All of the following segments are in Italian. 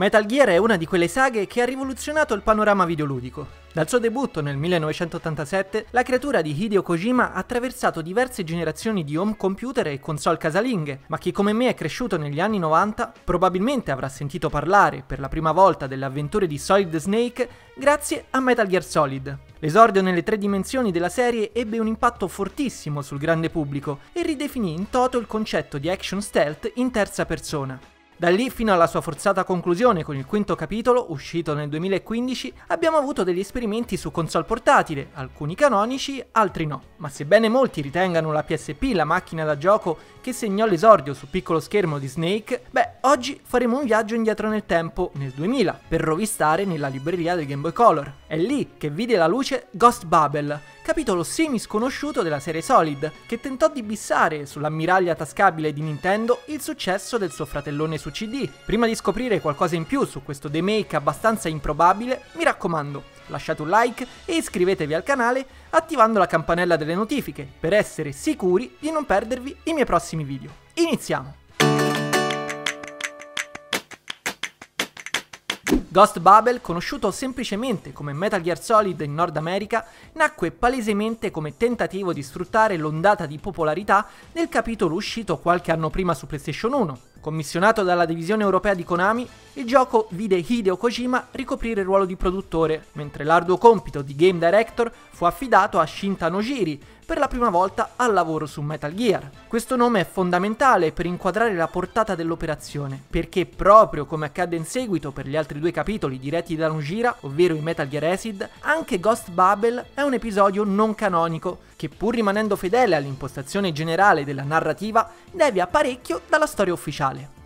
Metal Gear è una di quelle saghe che ha rivoluzionato il panorama videoludico. Dal suo debutto nel 1987, la creatura di Hideo Kojima ha attraversato diverse generazioni di home computer e console casalinghe, ma chi come me è cresciuto negli anni 90 probabilmente avrà sentito parlare per la prima volta delle avventure di Solid Snake grazie a Metal Gear Solid. L'esordio nelle tre dimensioni della serie ebbe un impatto fortissimo sul grande pubblico e ridefinì in toto il concetto di action stealth in terza persona. Da lì fino alla sua forzata conclusione con il quinto capitolo, uscito nel 2015, abbiamo avuto degli esperimenti su console portatile, alcuni canonici, altri no. Ma sebbene molti ritengano la PSP la macchina da gioco che segnò l'esordio sul piccolo schermo di Snake, beh, oggi faremo un viaggio indietro nel tempo, nel 2000, per rovistare nella libreria del Game Boy Color. È lì che vide la luce Ghost Babel, capitolo semi-sconosciuto della serie Solid, che tentò di bissare sull'ammiraglia tascabile di Nintendo il successo del suo fratellone su CD. Prima di scoprire qualcosa in più su questo remake abbastanza improbabile, mi raccomando, lasciate un like e iscrivetevi al canale attivando la campanella delle notifiche per essere sicuri di non perdervi i miei prossimi video. Iniziamo! Ghost Babel, conosciuto semplicemente come Metal Gear Solid in Nord America, nacque palesemente come tentativo di sfruttare l'ondata di popolarità del capitolo uscito qualche anno prima su PlayStation 1. Commissionato dalla divisione europea di Konami, il gioco vide Hideo Kojima ricoprire il ruolo di produttore, mentre l'arduo compito di Game Director fu affidato a Shinta Nojiri, per la prima volta al lavoro su Metal Gear. Questo nome è fondamentale per inquadrare la portata dell'operazione, perché proprio come accadde in seguito per gli altri due capitoli diretti da Nojira, ovvero i Metal Gear Acid, anche Ghost Babel è un episodio non canonico, che pur rimanendo fedele all'impostazione generale della narrativa, devia parecchio dalla storia ufficiale.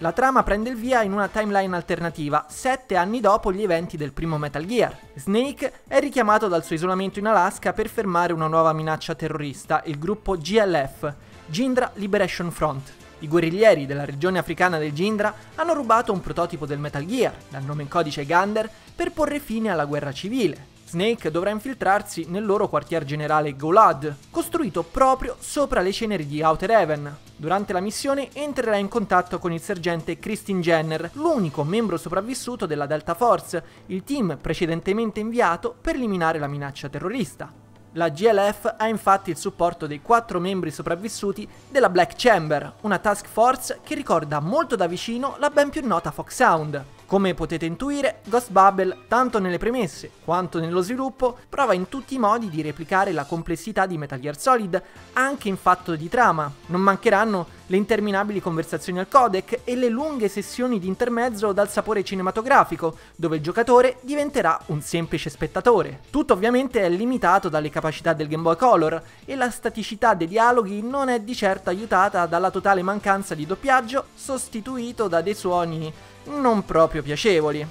La trama prende il via in una timeline alternativa, 7 anni dopo gli eventi del primo Metal Gear. Snake è richiamato dal suo isolamento in Alaska per fermare una nuova minaccia terrorista, il gruppo GLF, Gindra Liberation Front. I guerriglieri della regione africana del Gindra hanno rubato un prototipo del Metal Gear, dal nome in codice Gander, per porre fine alla guerra civile. Snake dovrà infiltrarsi nel loro quartier generale Golad, costruito proprio sopra le ceneri di Outer Heaven. Durante la missione entrerà in contatto con il sergente Kristin Jenner, l'unico membro sopravvissuto della Delta Force, il team precedentemente inviato per eliminare la minaccia terrorista. La GLF ha infatti il supporto dei 4 membri sopravvissuti della Black Chamber, una task force che ricorda molto da vicino la ben più nota Foxhound. Come potete intuire, Ghost Babel, tanto nelle premesse quanto nello sviluppo, prova in tutti i modi di replicare la complessità di Metal Gear Solid anche in fatto di trama. Non mancheranno le interminabili conversazioni al codec e le lunghe sessioni di intermezzo dal sapore cinematografico, dove il giocatore diventerà un semplice spettatore. Tutto ovviamente è limitato dalle capacità del Game Boy Color e la staticità dei dialoghi non è di certo aiutata dalla totale mancanza di doppiaggio, sostituito da dei suoni non proprio piacevoli.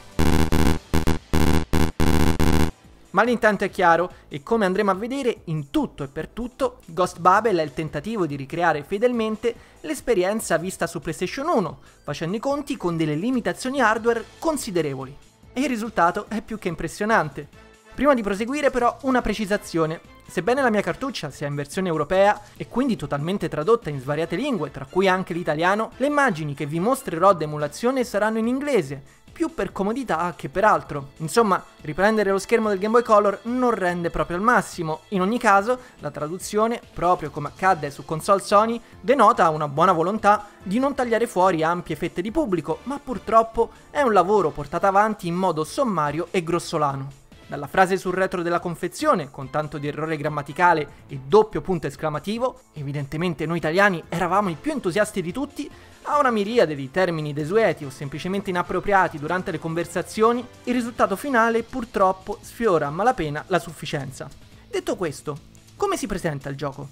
Ma l'intento è chiaro e, come andremo a vedere, in tutto e per tutto Ghost Babel è il tentativo di ricreare fedelmente l'esperienza vista su PlayStation 1, facendo i conti con delle limitazioni hardware considerevoli. E il risultato è più che impressionante. Prima di proseguire però una precisazione. Sebbene la mia cartuccia sia in versione europea e quindi totalmente tradotta in svariate lingue, tra cui anche l'italiano, le immagini che vi mostrerò ad emulazione saranno in inglese, più per comodità che per altro. Insomma, riprendere lo schermo del Game Boy Color non rende proprio al massimo. In ogni caso, la traduzione, proprio come accadde su console Sony, denota una buona volontà di non tagliare fuori ampie fette di pubblico, ma purtroppo è un lavoro portato avanti in modo sommario e grossolano. Dalla frase sul retro della confezione, con tanto di errore grammaticale e doppio punto esclamativo, evidentemente noi italiani eravamo i più entusiasti di tutti, a una miriade di termini desueti o semplicemente inappropriati durante le conversazioni, il risultato finale purtroppo sfiora a malapena la sufficienza. Detto questo, come si presenta il gioco?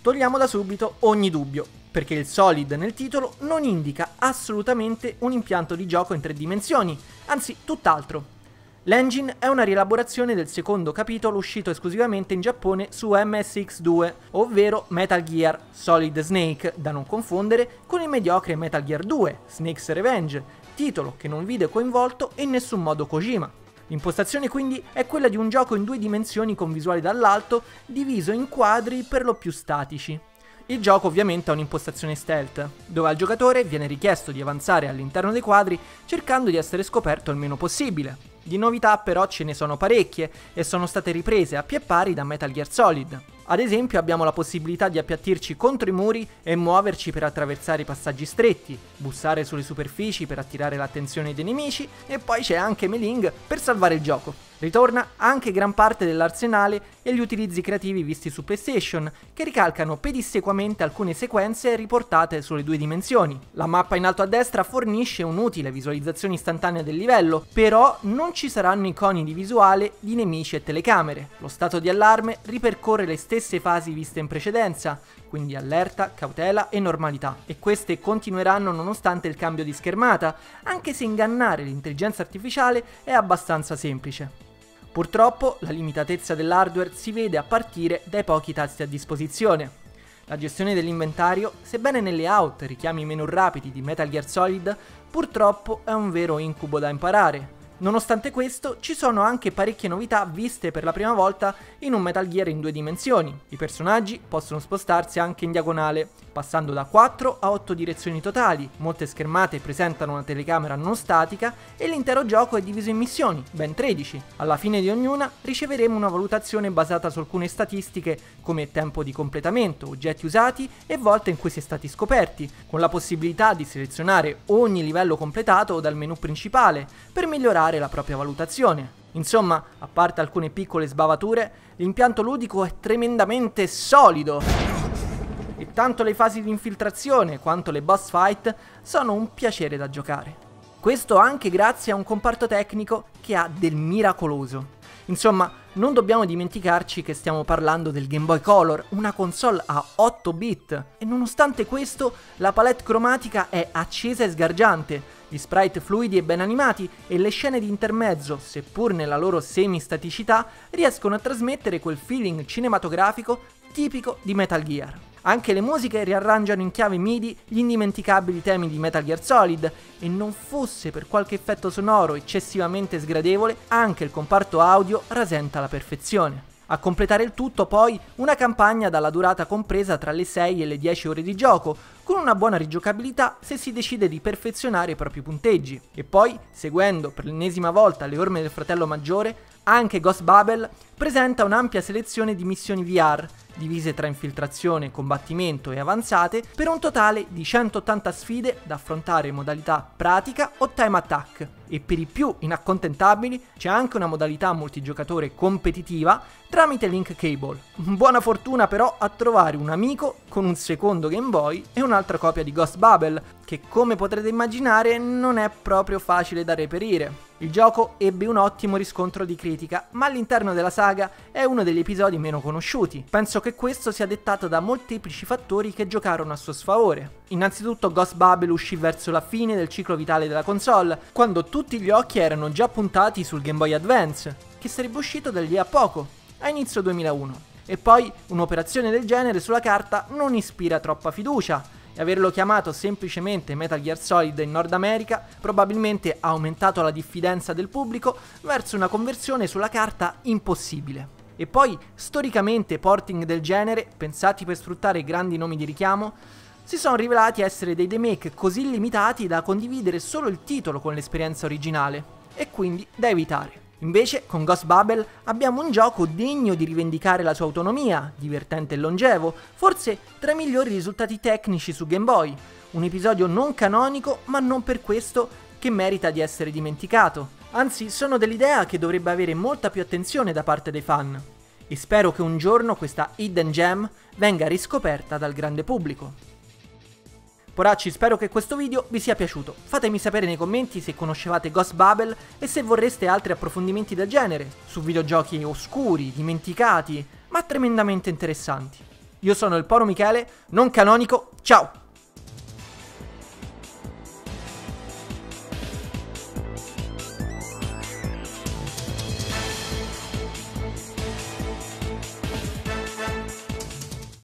Togliamo da subito ogni dubbio, perché il Solid nel titolo non indica assolutamente un impianto di gioco in 3 dimensioni, anzi tutt'altro. L'engine è una rielaborazione del secondo capitolo uscito esclusivamente in Giappone su MSX2, ovvero Metal Gear Solid Snake, da non confondere con il mediocre Metal Gear 2, Snake's Revenge, titolo che non vide coinvolto in nessun modo Kojima. L'impostazione quindi è quella di un gioco in 2 dimensioni con visuale dall'alto, diviso in quadri per lo più statici. Il gioco ovviamente ha un'impostazione stealth, dove al giocatore viene richiesto di avanzare all'interno dei quadri cercando di essere scoperto il meno possibile. Di novità però ce ne sono parecchie e sono state riprese a pie pari da Metal Gear Solid. Ad esempio abbiamo la possibilità di appiattirci contro i muri e muoverci per attraversare i passaggi stretti, bussare sulle superfici per attirare l'attenzione dei nemici e poi c'è anche Meling per salvare il gioco. Ritorna anche gran parte dell'arsenale e gli utilizzi creativi visti su PlayStation, che ricalcano pedissequamente alcune sequenze riportate sulle due dimensioni. La mappa in alto a destra fornisce un'utile visualizzazione istantanea del livello, però non ci saranno iconi di visuale di nemici e telecamere. Lo stato di allarme ripercorre le stesse fasi viste in precedenza, quindi allerta, cautela e normalità, e queste continueranno nonostante il cambio di schermata, anche se ingannare l'intelligenza artificiale è abbastanza semplice. Purtroppo la limitatezza dell'hardware si vede a partire dai pochi tasti a disposizione. La gestione dell'inventario, sebbene nei layout richiami meno rapidi di Metal Gear Solid, purtroppo è un vero incubo da imparare. Nonostante questo, ci sono anche parecchie novità viste per la prima volta in un Metal Gear in due dimensioni. I personaggi possono spostarsi anche in diagonale, passando da 4 a 8 direzioni totali. Molte schermate presentano una telecamera non statica e l'intero gioco è diviso in missioni, ben 13. Alla fine di ognuna riceveremo una valutazione basata su alcune statistiche come tempo di completamento, oggetti usati e volte in cui si è stati scoperti, con la possibilità di selezionare ogni livello completato dal menu principale per migliorare la propria valutazione. Insomma, a parte alcune piccole sbavature, l'impianto ludico è tremendamente solido e tanto le fasi di infiltrazione quanto le boss fight sono un piacere da giocare. Questo anche grazie a un comparto tecnico che ha del miracoloso. Insomma, non dobbiamo dimenticarci che stiamo parlando del Game Boy Color, una console a 8 bit, e nonostante questo la palette cromatica è accesa e sgargiante. Gli sprite fluidi e ben animati e le scene di intermezzo, seppur nella loro semi-staticità, riescono a trasmettere quel feeling cinematografico tipico di Metal Gear. Anche le musiche riarrangiano in chiave MIDI gli indimenticabili temi di Metal Gear Solid e non fosse per qualche effetto sonoro eccessivamente sgradevole, anche il comparto audio rasenta alla perfezione. A completare il tutto poi una campagna dalla durata compresa tra le 6 e le 10 ore di gioco, con una buona rigiocabilità se si decide di perfezionare i propri punteggi. E poi, seguendo per l'ennesima volta le orme del fratello maggiore, anche Ghost Babel presenta un'ampia selezione di missioni VR, divise tra infiltrazione, combattimento e avanzate, per un totale di 180 sfide da affrontare in modalità pratica o time attack. E per i più inaccontentabili c'è anche una modalità multigiocatore competitiva tramite Link Cable. Buona fortuna però a trovare un amico con un secondo Game Boy e un'altra copia di Ghost Babel, che come potrete immaginare non è proprio facile da reperire. Il gioco ebbe un ottimo riscontro di critica, ma all'interno della saga è uno degli episodi meno conosciuti. Penso che questo sia dettato da molteplici fattori che giocarono a suo sfavore. Innanzitutto Ghost Babel uscì verso la fine del ciclo vitale della console, quando tutti gli occhi erano già puntati sul Game Boy Advance, che sarebbe uscito da lì a poco, a inizio 2001. E poi un'operazione del genere sulla carta non ispira troppa fiducia, e averlo chiamato semplicemente Metal Gear Solid in Nord America probabilmente ha aumentato la diffidenza del pubblico verso una conversione sulla carta impossibile. E poi, storicamente, porting del genere, pensati per sfruttare grandi nomi di richiamo, si sono rivelati essere dei remake così limitati da condividere solo il titolo con l'esperienza originale, e quindi da evitare. Invece, con Ghost Babel abbiamo un gioco degno di rivendicare la sua autonomia, divertente e longevo, forse tra i migliori risultati tecnici su Game Boy, un episodio non canonico ma non per questo che merita di essere dimenticato. Anzi, sono dell'idea che dovrebbe avere molta più attenzione da parte dei fan, e spero che un giorno questa hidden gem venga riscoperta dal grande pubblico. Poracci, spero che questo video vi sia piaciuto. Fatemi sapere nei commenti se conoscevate Ghost Babel e se vorreste altri approfondimenti del genere, su videogiochi oscuri, dimenticati, ma tremendamente interessanti. Io sono il Poro Michele, non canonico, ciao!